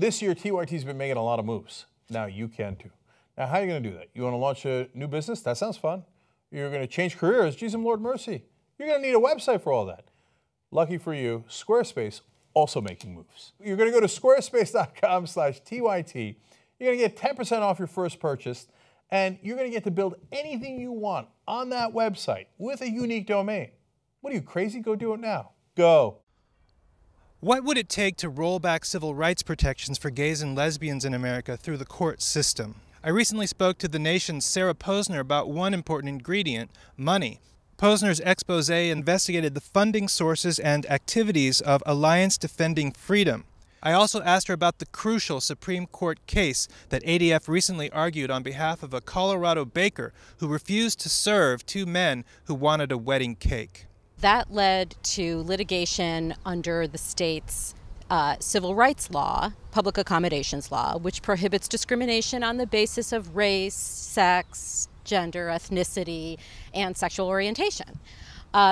This year, TYT's been making a lot of moves. Now you can too. Now, how are you going to do that? You want to launch a new business? That sounds fun. You're going to change careers? Jesus, Lord mercy. You're going to need a website for all that. Lucky for you, Squarespace also making moves. You're going to go to squarespace.com/TYT. You're going to get 10% off your first purchase, and you're going to get to build anything you want on that website with a unique domain. What are you, crazy? Go do it now. Go. What would it take to roll back civil rights protections for gays and lesbians in America through the court system? I recently spoke to The Nation's Sarah Posner about one important ingredient, money. Posner's expose investigated the funding sources and activities of Alliance Defending Freedom. I also asked her about the crucial Supreme Court case that ADF recently argued on behalf of a Colorado baker who refused to serve two men who wanted a wedding cake. That led to litigation under the state's civil rights law, public accommodations law, which prohibits discrimination on the basis of race, sex, gender, ethnicity, and sexual orientation.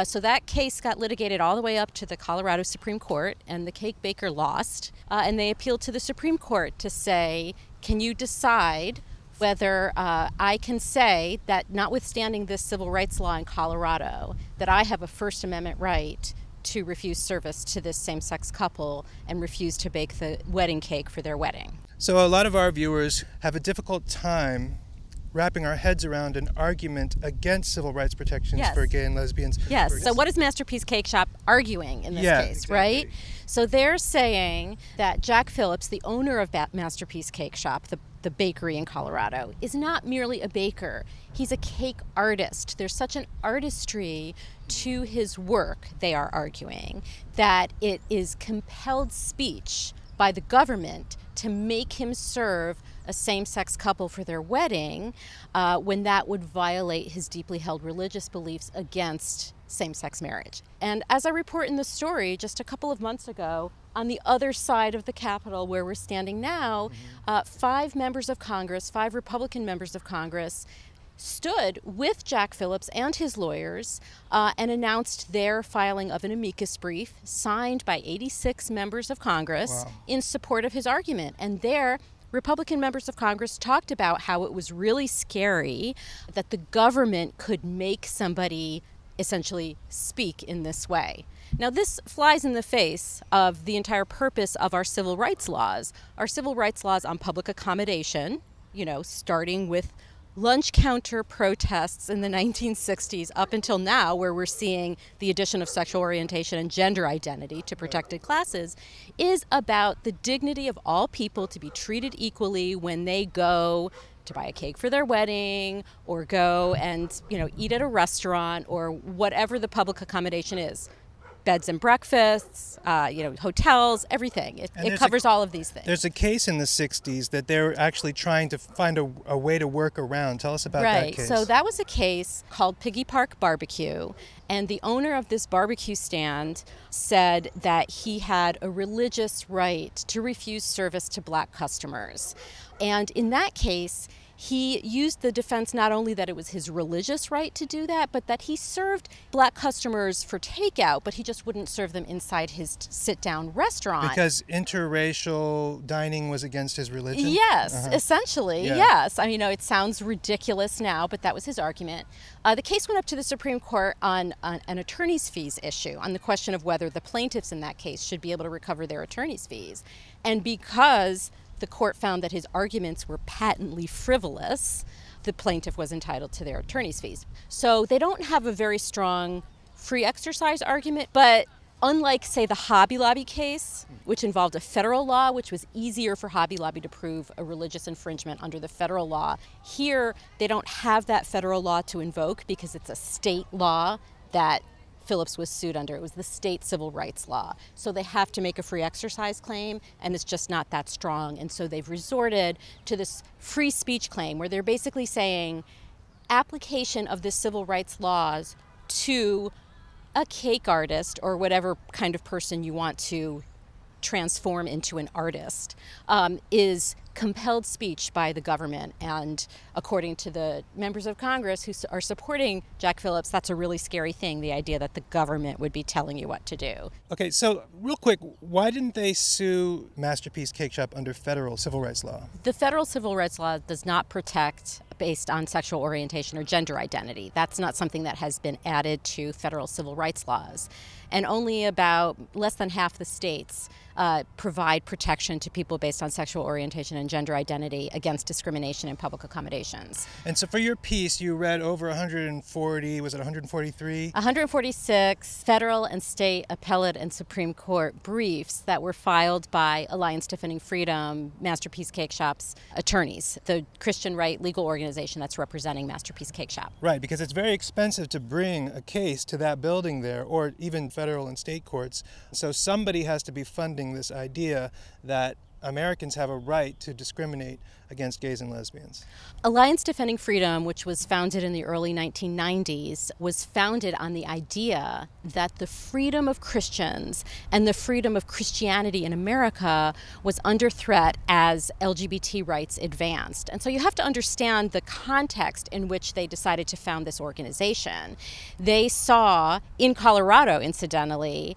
So that case got litigated all the way up to the Colorado Supreme Court, and the cake baker lost, and they appealed to the Supreme Court to say, can you decide whether I can say that notwithstanding this civil rights law in Colorado, that I have a First Amendment right to refuse service to this same-sex couple and refuse to bake the wedding cake for their wedding. So a lot of our viewers have a difficult time wrapping our heads around an argument against civil rights protections for gay and lesbians. Yes, so what is Masterpiece Cake Shop arguing in this case, right? So they're saying that Jack Phillips, the owner of Masterpiece Cake Shop, the bakery in Colorado, is not merely a baker. He's a cake artist. There's such an artistry to his work, they are arguing, that it is compelled speech by the government to make him serve a same-sex couple for their wedding when that would violate his deeply held religious beliefs against same-sex marriage. And as I report in the story, just a couple of months ago, on the other side of the Capitol where we're standing now, five members of Congress, five Republican members of Congress, stood with Jack Phillips and his lawyers and announced their filing of an amicus brief signed by 86 members of Congress in support of his argument. And there, Republican members of Congress talked about how it was really scary that the government could make somebody essentially speak in this way. Now, this flies in the face of the entire purpose of our civil rights laws. Our civil rights laws on public accommodation, you know, starting with lunch counter protests in the 1960s up until now, where we're seeing the addition of sexual orientation and gender identity to protected classes, is about the dignity of all people to be treated equally when they go to buy a cake for their wedding or go and, you know, eat at a restaurant or whatever the public accommodation is. Beds and breakfasts, you know, hotels, everything. It covers all of these things. There's a case in the 60s that they're actually trying to find a way to work around. Tell us about that case. Right, so that was a case called Piggy Park Barbecue, and the owner of this barbecue stand said that he had a religious right to refuse service to black customers. And in that case, he used the defense not only that it was his religious right to do that, but that he served black customers for takeout, but he just wouldn't serve them inside his sit-down restaurant. Because interracial dining was against his religion? Yes, essentially, yes. I mean, you know, it sounds ridiculous now, but that was his argument. The case went up to the Supreme Court on an attorney's fees issue, on the question of whether the plaintiffs in that case should be able to recover their attorney's fees. And because the court found that his arguments were patently frivolous, the plaintiff was entitled to their attorney's fees. So they don't have a very strong free exercise argument, but unlike, say, the Hobby Lobby case, which involved a federal law, which was easier for Hobby Lobby to prove a religious infringement under the federal law, here they don't have that federal law to invoke because it's a state law that Phillips was sued under. It was the state civil rights law. So they have to make a free exercise claim, and it's just not that strong. And so they've resorted to this free speech claim where they're basically saying application of the civil rights laws to a cake artist or whatever kind of person you want to transform into an artist is compelled speech by the government. And according to the members of Congress who are supporting Jack Phillips, that's a really scary thing, the idea that the government would be telling you what to do. Okay, so real quick, why didn't they sue Masterpiece Cake Shop under federal civil rights law? The federal civil rights law does not protect based on sexual orientation or gender identity. That's not something that has been added to federal civil rights laws. And only about less than half the states provide protection to people based on sexual orientation and gender identity against discrimination in public accommodations. And so for your piece, you read over 140, was it 143? 146 federal and state appellate and Supreme Court briefs that were filed by Alliance Defending Freedom, Masterpiece Cake Shop's attorneys, the Christian right legal organization that's representing Masterpiece Cake Shop. Right, because it's very expensive to bring a case to that building there, or even federal and state courts. So somebody has to be funding this idea that Americans have a right to discriminate against gays and lesbians. Alliance Defending Freedom, which was founded in the early 1990s, was founded on the idea that the freedom of Christians and the freedom of Christianity in America was under threat as LGBT rights advanced. And so you have to understand the context in which they decided to found this organization. They saw, in Colorado incidentally,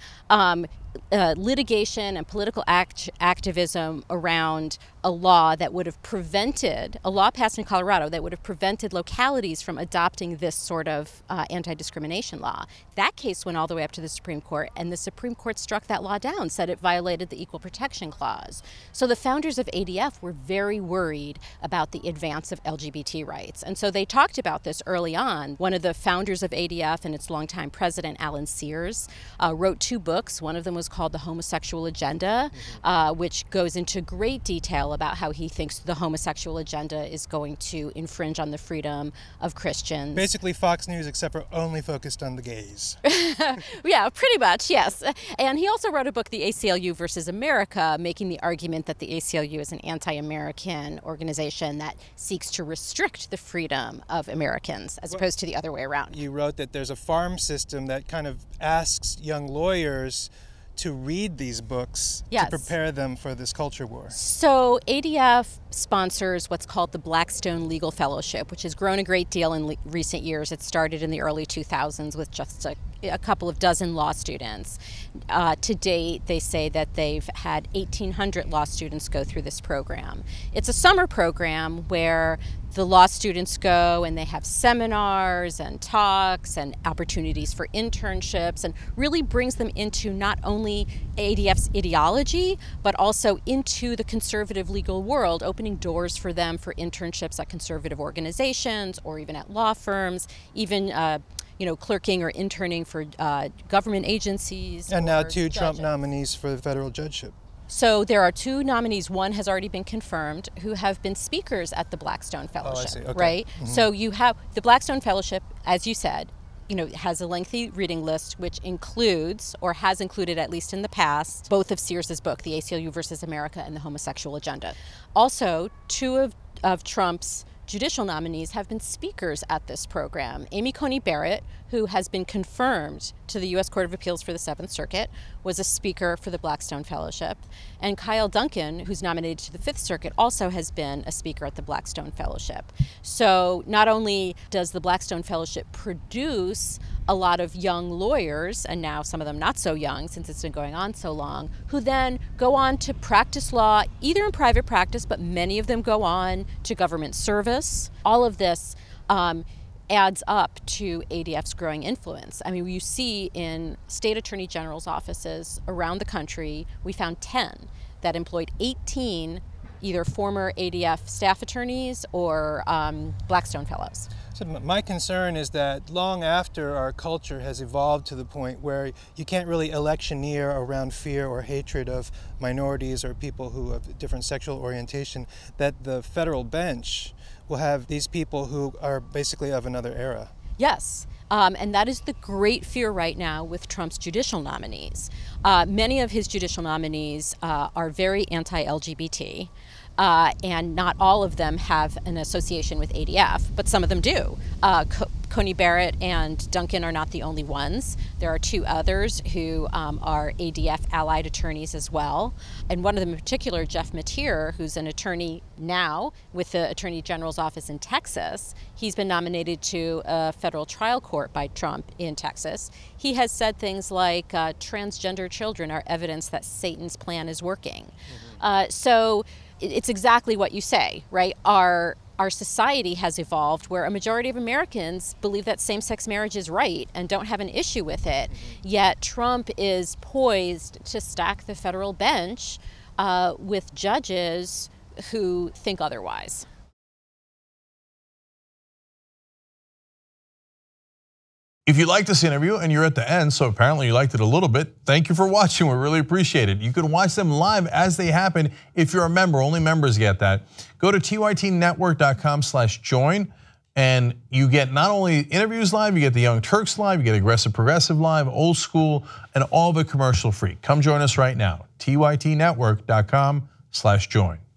litigation and political activism around a law that would have prevented, a law passed in Colorado that would have prevented localities from adopting this sort of anti-discrimination law. That case went all the way up to the Supreme Court, and the Supreme Court struck that law down, said it violated the Equal Protection Clause. So the founders of ADF were very worried about the advance of LGBT rights. And so they talked about this early on. One of the founders of ADF and its longtime president, Alan Sears, wrote two books. One of them was called The Homosexual Agenda, which goes into great detail about how he thinks the homosexual agenda is going to infringe on the freedom of Christians. Basically Fox News, except for only focused on the gays. Yeah, pretty much, yes. And he also wrote a book, The ACLU Versus America, making the argument that the ACLU is an anti-American organization that seeks to restrict the freedom of Americans, as opposed to the other way around. You wrote that there's a farm system that kind of asks young lawyers to read these books, yes, to prepare them for this culture war. So ADF sponsors what's called the Blackstone Legal Fellowship, which has grown a great deal in recent years. It started in the early 2000s with just a couple of dozen law students. To date, they say that they've had 1,800 law students go through this program. It's a summer program where the law students go and they have seminars and talks and opportunities for internships, and really brings them into not only ADF's ideology, but also into the conservative legal world, opening doors for them for internships at conservative organizations or even at law firms, even clerking or interning for government agencies. And now two judges. Trump nominees for the federal judgeship. So there are two nominees, one has already been confirmed, who have been speakers at the Blackstone Fellowship, okay. Right? Mm-hmm. So you have the Blackstone Fellowship, as you said, has a lengthy reading list, which includes, or has included at least in the past, both of Sears's book, The ACLU Versus America and The Homosexual Agenda. Also, two of Trump's judicial nominees have been speakers at this program. Amy Coney Barrett, who has been confirmed to the U.S. Court of Appeals for the Seventh Circuit, was a speaker for the Blackstone Fellowship. And Kyle Duncan, who's nominated to the Fifth Circuit, also has been a speaker at the Blackstone Fellowship. So not only does the Blackstone Fellowship produce a lot of young lawyers, and now some of them not so young since it's been going on so long, who then go on to practice law, either in private practice, but many of them go on to government service. All of this adds up to ADF's growing influence. I mean, you see in state attorney general's offices around the country, we found 10 that employed 18 either former ADF staff attorneys or Blackstone Fellows. So my concern is that long after our culture has evolved to the point where you can't really electioneer around fear or hatred of minorities or people who have different sexual orientation, that the federal bench will have these people who are basically of another era. Yes. And that is the great fear right now with Trump's judicial nominees. Many of his judicial nominees are very anti-LGBT. and not all of them have an association with ADF, but some of them do. Coney Barrett and Duncan are not the only ones. There are two others who are ADF allied attorneys as well. And one of them in particular, Jeff Matier, who's an attorney now with the Attorney General's office in Texas. He's been nominated to a federal trial court by Trump in Texas. He has said things like transgender children are evidence that Satan's plan is working. Mm-hmm. So it's exactly what you say, right? Our society has evolved where a majority of Americans believe that same-sex marriage is right and don't have an issue with it. Mm-hmm. Yet Trump is poised to stack the federal bench with judges who think otherwise. If you liked this interview, and you're at the end, so apparently you liked it a little bit, thank you for watching. We really appreciate it. You can watch them live as they happen if you're a member. Only members get that. Go to tytnetwork.com/join, and you get not only interviews live, you get the Young Turks live, you get Aggressive Progressive live, Old School, and all of it commercial free. Come join us right now. tytnetwork.com/join.